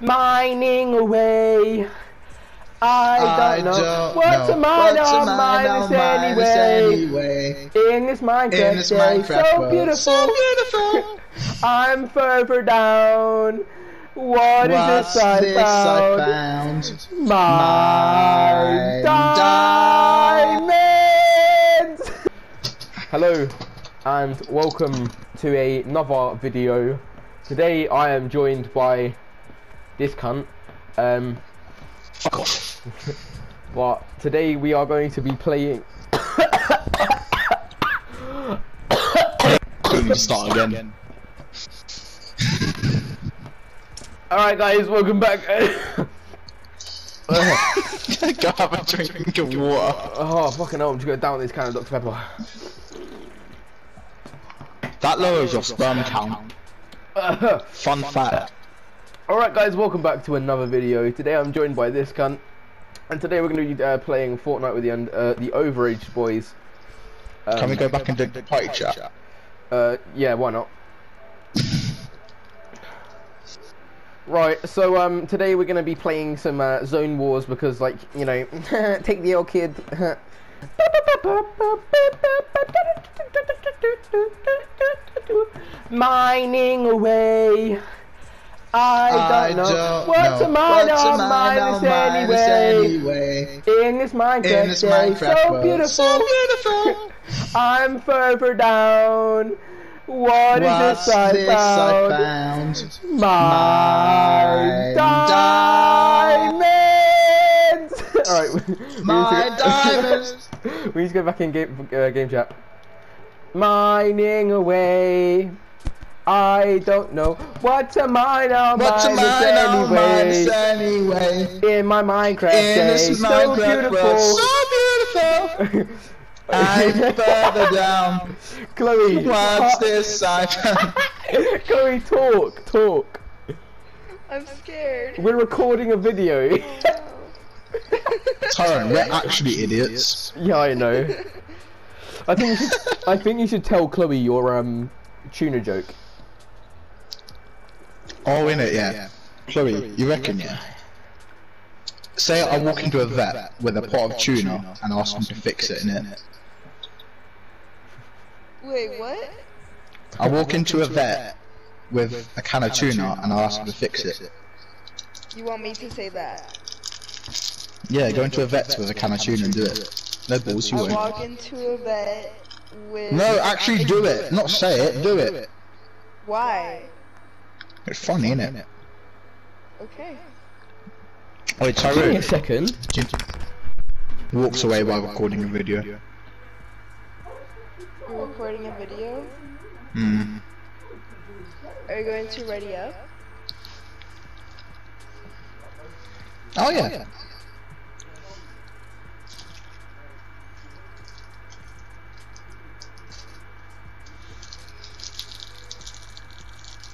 Mining away. I don't know what to mine anyway. In this Minecraft, world. So beautiful. I'm further down. What's this I found? My diamonds. Hello, and welcome to another video. Today I am joined by this cunt. Fuck off. But today we are going to be playing. Start again. Alright guys, welcome back. Go have a drink of water. Oh fucking hell, I'm just gonna down this can of Dr Pepper. That lowers your sperm count. Fun fact. Alright guys, welcome back to another video. Today I'm joined by this cunt. And today we're going to be playing Fortnite with the Overage boys. Can we go back and do the party chat? Yeah, why not? Right, so today we're going to be playing some Zone Wars because, like, you know, take the old kid. Mining away. I don't know what to mine anyway. In this Minecraft world. So beautiful. I'm further down. What's this I found? My diamonds. Alright. My diamonds. We need to go back in game chat. Mining away. I don't know what to mine on anyway. In my Minecraft days, so beautiful. I'm further down. Chloe, what's this I found? Chloe, talk. I'm scared. We're recording a video. Tyrone, we're actually idiots. Yeah, I know. I think you should tell Chloe your tuna joke. Oh, in it, yeah. Chloe, you reckon, yeah? Say I walk into a vet with a pot of tuna and ask him to fix it, innit? Wait, what? I walk into a vet with a can of tuna and I ask him to fix it. You want me to say that? Yeah, go into a vet with a can of tuna and do it. No balls, you won't. I walk into a vet with... No, actually do it. Not say it, do it. Why? It's funny, innit? Okay. Wait, Tyrone. Give a second. Walks away while recording a video. You're recording a video? Hmm. Are you going to ready up? Oh yeah.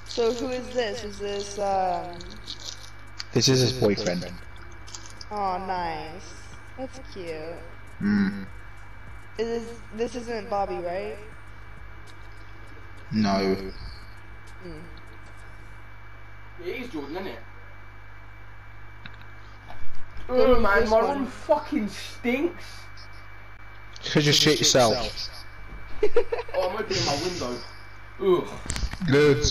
So who is this? Is this This is his boyfriend. Oh, nice. That's cute. Mm. This isn't Bobby, right? No. Mm. Yeah, he's Jordan, isn't it? Oh man, my room fucking stinks. Could you shit yourself? Oh, I'm opening my window. Ugh. Good.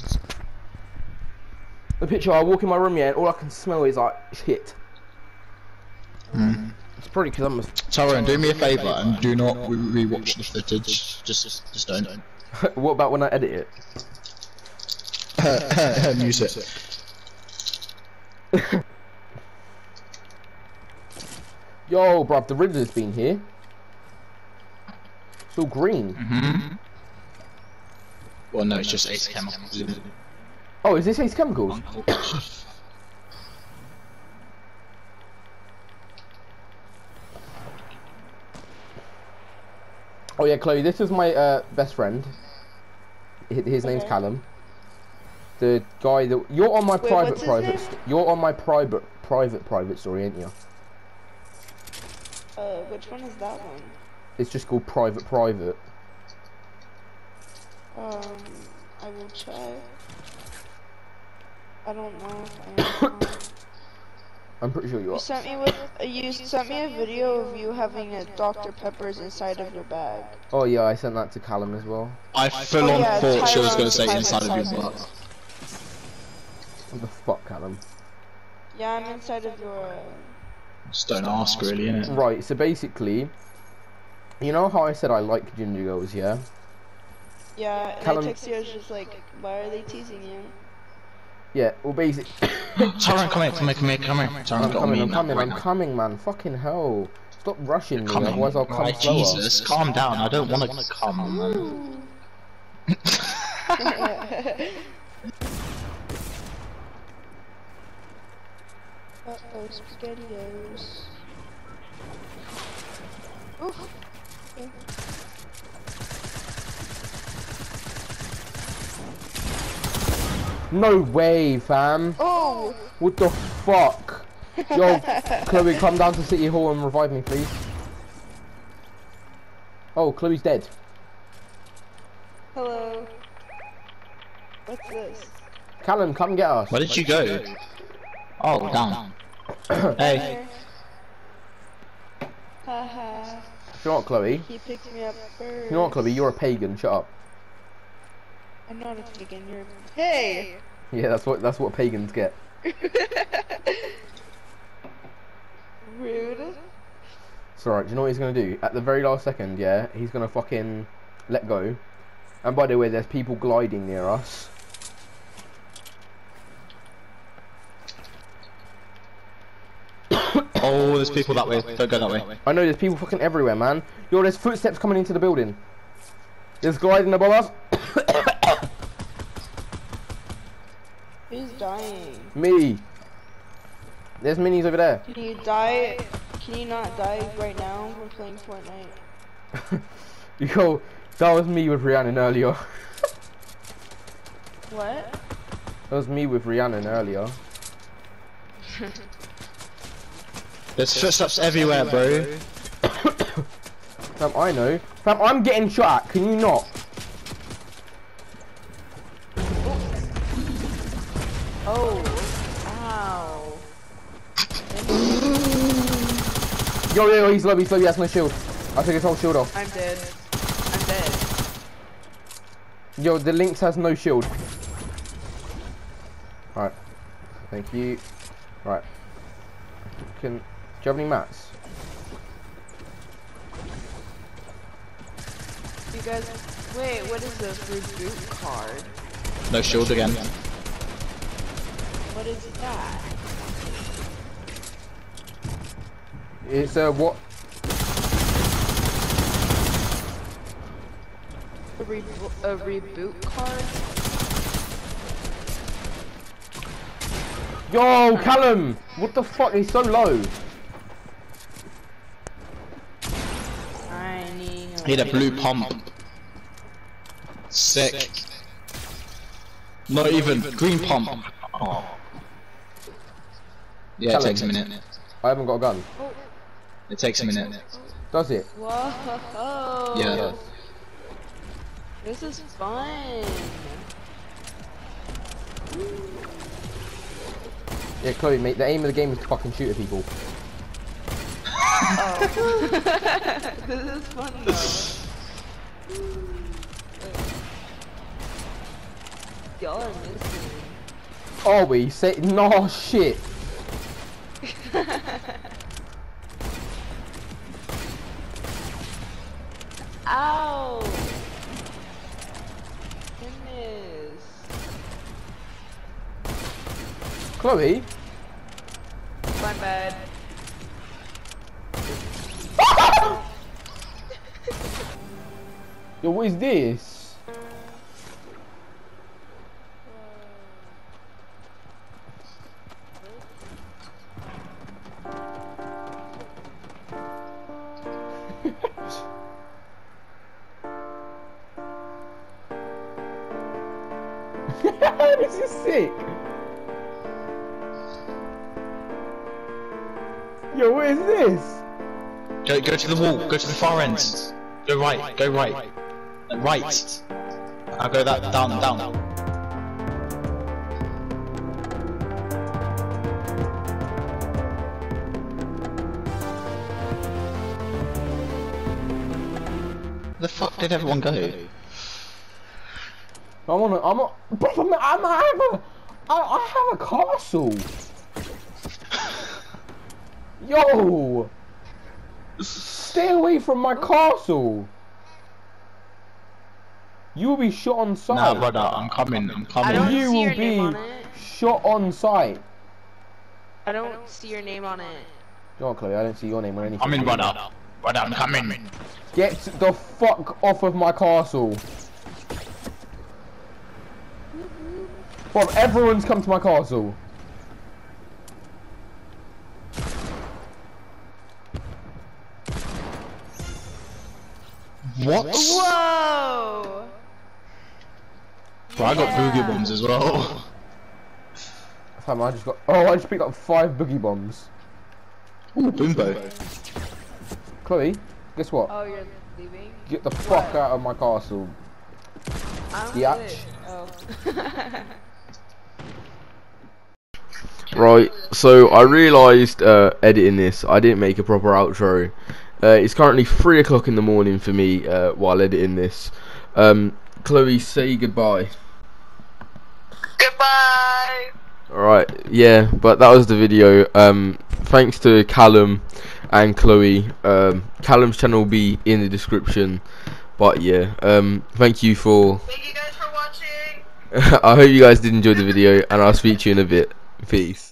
The picture, I walk in my room, yeah, and all I can smell is like shit. Mm. It's probably because I'm a. Tyrone, do me a favour and do not rewatch the footage. Just don't. What about when I edit it? Music. Yo, bruv, the Riddler's been here. It's all green. Mm-hmm. Well, no, it's just Ace Chemicals, isn't it? Oh, is this Ace Chemicals? Oh yeah, Chloe, this is my best friend. His name's Callum. The guy that you're on my private story, ain't you? Which one is that one? It's just called private. I will try. I don't know if I am. I'm pretty sure you are. You sent me a video of you having a Dr Pepper's inside of your bag. Oh yeah, I sent that to Callum as well. I full on thought she was gonna say inside of your butt. What the fuck, Callum? Yeah, I'm inside of your. Just don't ask, really, innit? Right. So basically, you know how I said I like ginger girls, yeah? Yeah. And Callum... I text you, I was just like, why are they teasing you? Yeah, well basically... Tyrone, come here. I'm coming, man. Fucking hell. Stop rushing me, otherwise I'll come slower. Jesus, calm down. I don't want to come, man. Uh-oh, SpaghettiOs. Oof. Okay. No way, fam. Oh! What the fuck? Yo, Chloe, come down to City Hall and revive me, please. Oh, Chloe's dead. Hello. What's this? Callum, come get us. Where did you go? Oh, down. Hey. Haha. You know what, Chloe? He picked me up first. You know what, Chloe? You're a pagan. Shut up. I'm not a pagan, you're a... Hey! Yeah, that's what pagans get. Rude. It's alright, do you know what he's gonna do? At the very last second, yeah, he's gonna fucking let go. And by the way, there's people gliding near us. Oh, there's people that way. Don't go that way. I know, there's people fucking everywhere, man. Yo, there's footsteps coming into the building. There's gliding above us. Who's dying? Me. There's minis over there. Can you die? Can you not die right now? We're playing Fortnite. Yo, that was me with Rhiannon earlier. What? That was me with Rhiannon earlier. There's footsteps everywhere, bro. Fam, I know. Fam, I'm getting shot at. Can you not? Oh, ow. Yo, he's low, that's my shield. I took his whole shield off. I'm dead. Yo, the Lynx has no shield. Alright, thank you. Right. Do you have any mats? You guys, wait, what is this reboot card? No shield again. What is that? It's a what? A reboot card? Yo, Callum! What the fuck? He's so low. I need a blue pump. Sick. Not even green pump. Oh. Yeah, Callum, it takes a minute. I haven't got a gun. Oh. It takes a minute. Does it? Whoa. Yeah. This is fun. Yeah, Chloe, mate, the aim of the game is to fucking shoot at people. Oh. This is fun though. Y'all are missing. Oh, we say no shit. Ow! Goodness. Chloe? My bad. Yo, what is this? This is sick. Yo, what is this? Go to the wall. Go to the far end. Go right. Right. I'll go that down. Where the fuck did everyone go? I have a castle. Yo! Stay away from my castle! You will be shot on sight. Nah, brother, I'm coming. You will be shot on sight. I don't see your name on it. Go on, Chloe, I don't see your name on anything. I'm in, brother. Brother, I'm coming. Get the fuck off of my castle. Bro, everyone's come to my castle. What? Whoa! Bro, yeah. I got boogie bombs as well. Damn, I just picked up 5 boogie bombs. Ooh, boombo. Chloe, guess what? Oh, you're leaving? Get the fuck out of my castle. Oh. Right, so I realised editing this, I didn't make a proper outro. It's currently 3 o'clock in the morning for me while editing this. Chloe, say goodbye. Goodbye! Alright, yeah, but that was the video. Thanks to Callum and Chloe. Callum's channel will be in the description. But yeah, thank you for... Thank you guys for watching! I hope you guys did enjoy the video, and I'll speak to you in a bit. Peace.